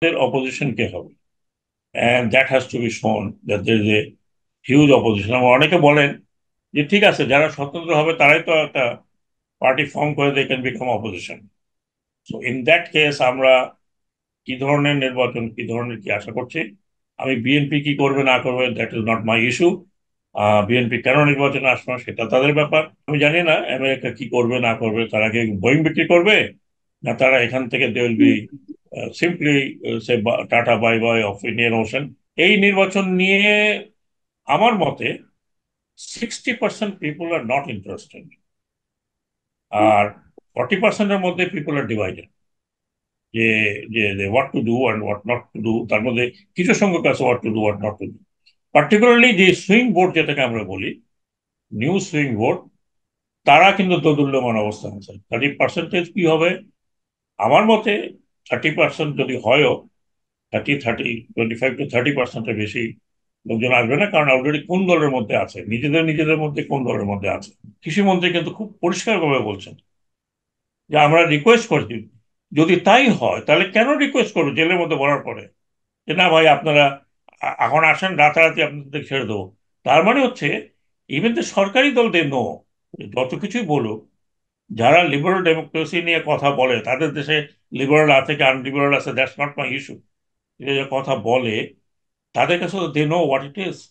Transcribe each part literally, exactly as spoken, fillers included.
their opposition ke hobe, and that has to be shown that there is a huge opposition. Amra oneke bolen je thik ache jara swatantra hobe tarai to ekta party form kore they can become opposition. So in that case amra ki dhoroner nirbachan ki dhoroner ki asha korchi, ami B N P ki korbe na korbe that is not my issue. B N P keno nirbachan ashlo seta tader byapar, ami jani na America ki korbe na korbe, tara ki boeing bikri korbe na tara ekhan theke they will be Uh, simply uh, say Tata bye bye of Indian Ocean. Ei nirbachan niye amar mote sixty percent people are not interested. Or forty percent of mote people are divided. Ye, ye, they what to do and what not to do. Tar modhe kichu shongo kache what to do, what not to do. Particularly the swing vote jetake amra boli, new swing vote, tara kintu dodulloman obostha ache. Thirty percentage ki hobe amar mote thirty percent jodi hoyo, thirty, thirty, twenty-five to thirty percent er beshi lokjon ashbe na, karon already kon doler moddhe ache, nijeder nijeder moddhe kon doler moddhe ache. Krishi montri kintu khub porishkar bhabe bolchen je amra request korchi, jodi tai hoy tahole keno request korbo jeler moddhe bolar pore je na bhai apnara ekhon ashen ratarati apnader chhere debo. Tar mane hocche even the sarkari dol they know joto kichhui boluk, jara liberal democracy niye kotha bole tader deshe liberal are theke unliberal ache, that's not my issue. Jeta je kotha bole tader kache they know what it is.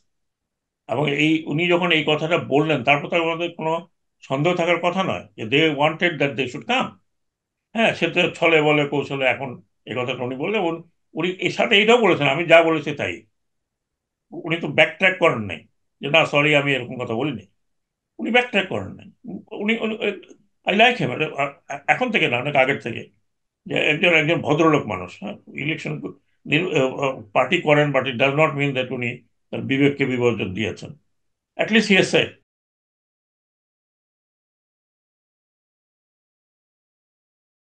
Ebong ei uni jokhon ei kotha ta bollen tarpor tar moddhe kono sondeh thakar kotha noy je they wanted that they should come. Ha seta chole bole koushole ekhon ei kotha toni bolle uni er sathe etao bolechen ami ja bolechi tai, uni to backtrack koren nai je na sorry ami erokom kotha bolini, uni backtrack koren nai, uni I like him ekhon theke na onek ager theke. একজন একজন ভদ্রলোক মানুষ, election party করেন, but it does not mean that উনি তার বিবেককে বিবর্জন দিয়েছেন, at least here side